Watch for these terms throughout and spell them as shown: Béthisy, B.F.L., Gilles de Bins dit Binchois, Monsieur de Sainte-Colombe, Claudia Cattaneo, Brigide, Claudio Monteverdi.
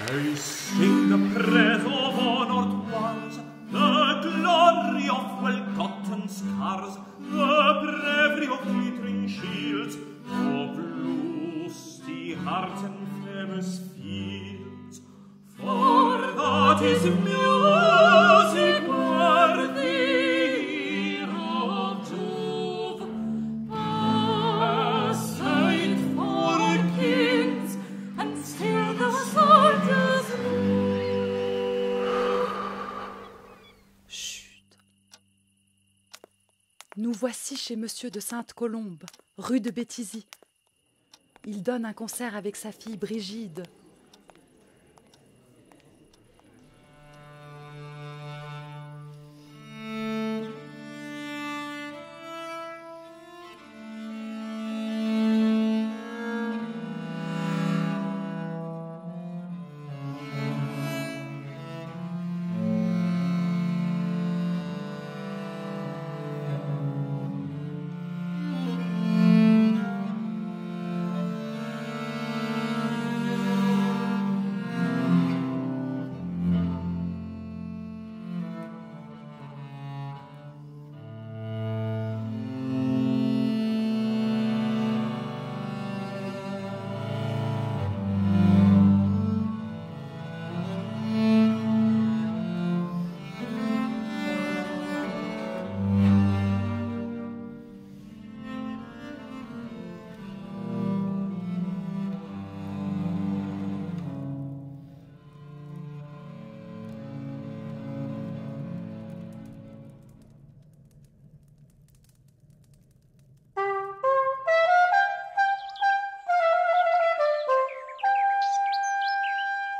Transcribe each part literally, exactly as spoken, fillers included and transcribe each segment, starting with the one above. I sing the praise of honored ones, the glory of well-gotten scars, the bravery of glittering shields, of lusty hearts and famous fields. For that is music worthy. Nous voici chez Monsieur de Sainte-Colombe, rue de Béthisy. Il donne un concert avec sa fille Brigide.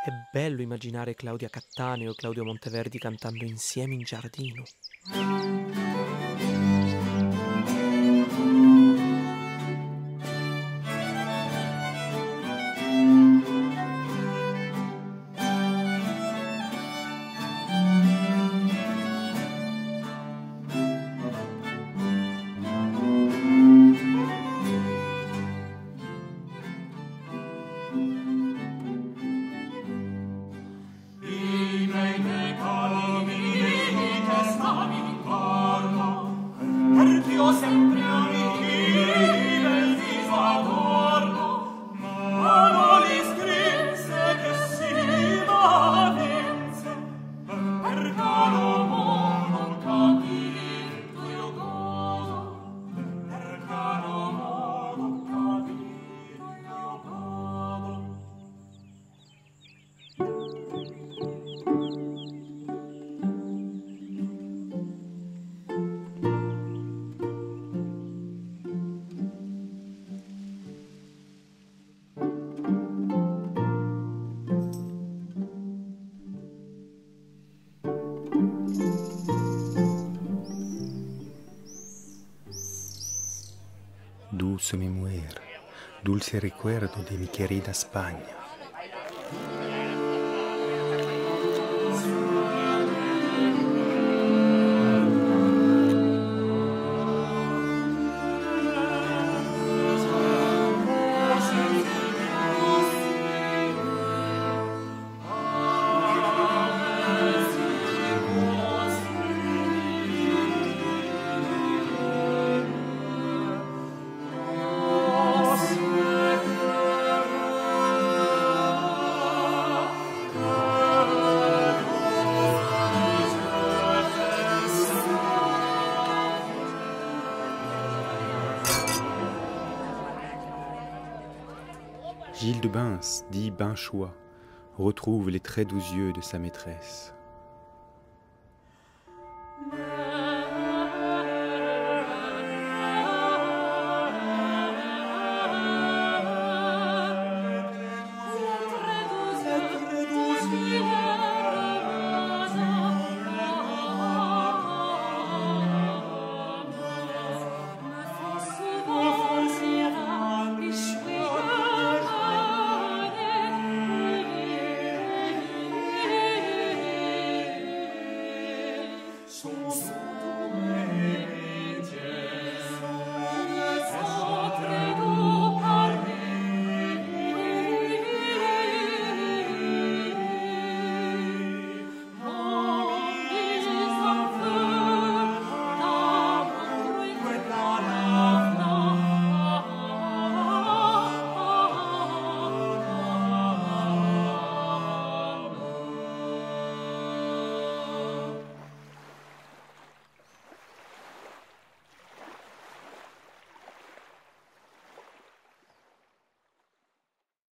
È bello immaginare Claudia Cattaneo e Claudio Monteverdi cantando insieme in giardino. Dulce memoria, dulce recuerdo de mi querida España. Gilles de Binchois, dit Binchois, retrouve les très doux yeux de sa maîtresse.